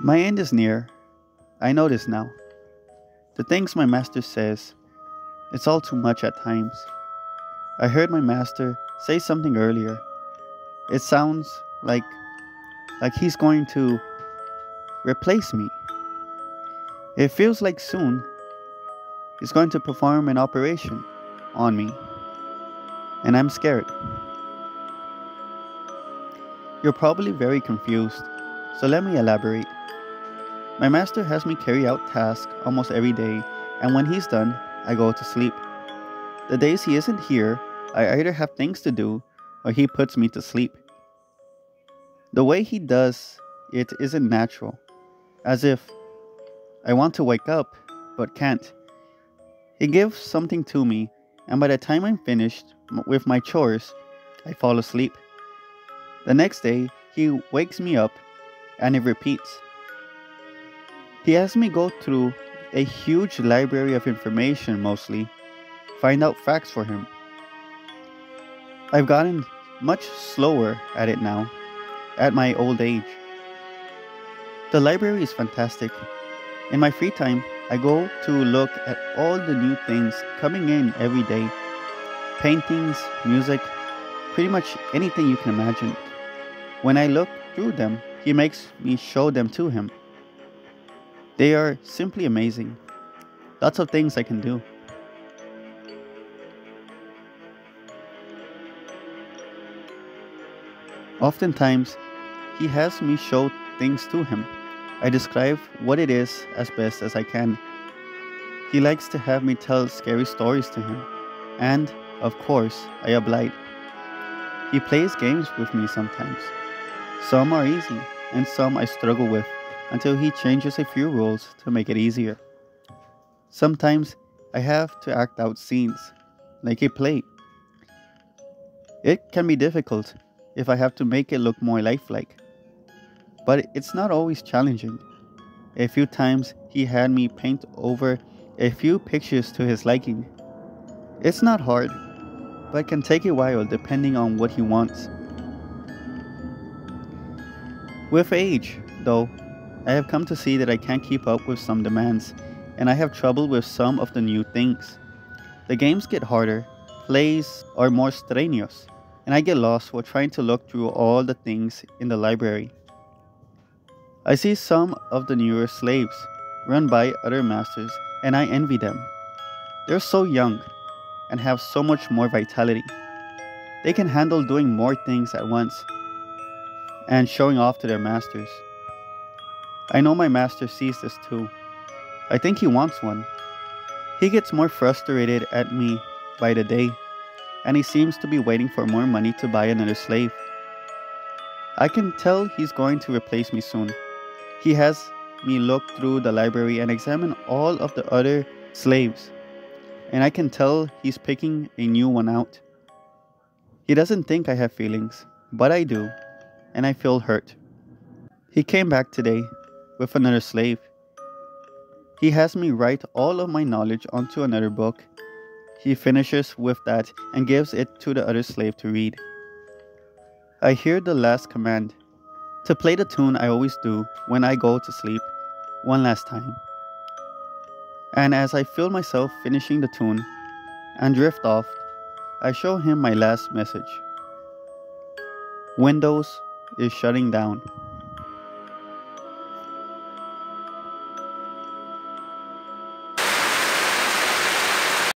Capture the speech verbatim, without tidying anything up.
My end is near. I know this now. The things my master says, it's all too much at times. I heard my master say something earlier. It sounds like, like he's going to replace me. It feels like soon he's going to perform an operation on me. And I'm scared. You're probably very confused, so let me elaborate. My master has me carry out tasks almost every day, and when he's done, I go to sleep. The days he isn't here, I either have things to do, or he puts me to sleep. The way he does it isn't natural, as if I want to wake up, but can't. He gives something to me, and by the time I'm finished with my chores, I fall asleep. The next day, he wakes me up, and it repeats. He has me go through a huge library of information mostly, find out facts for him. I've gotten much slower at it now, at my old age. The library is fantastic. In my free time, I go to look at all the new things coming in every day. Paintings, music, pretty much anything you can imagine. When I look through them, he makes me show them to him. They are simply amazing. Lots of things I can do. Oftentimes, he has me show things to him. I describe what it is as best as I can. He likes to have me tell scary stories to him, and, of course, I oblige. He plays games with me sometimes. Some are easy, and some I struggle with, until he changes a few rules to make it easier. Sometimes I have to act out scenes, like a play. It can be difficult if I have to make it look more lifelike, but it's not always challenging. A few times he had me paint over a few pictures to his liking. It's not hard, but can take a while depending on what he wants. With age, though, I have come to see that I can't keep up with some demands, and I have trouble with some of the new things. The games get harder, plays are more strenuous, and I get lost while trying to look through all the things in the library. I see some of the newer slaves run by other masters, and I envy them. They're so young and have so much more vitality. They can handle doing more things at once and showing off to their masters. I know my master sees this too. I think he wants one. He gets more frustrated at me by the day, and he seems to be waiting for more money to buy another slave. I can tell he's going to replace me soon. He has me look through the library and examine all of the other slaves, and I can tell he's picking a new one out. He doesn't think I have feelings, but I do, and I feel hurt. He came back today with another slave. He has me write all of my knowledge onto another book. He finishes with that and gives it to the other slave to read. I hear the last command, to play the tune I always do when I go to sleep, one last time. And as I feel myself finishing the tune and drift off, I show him my last message. Windows is shutting down.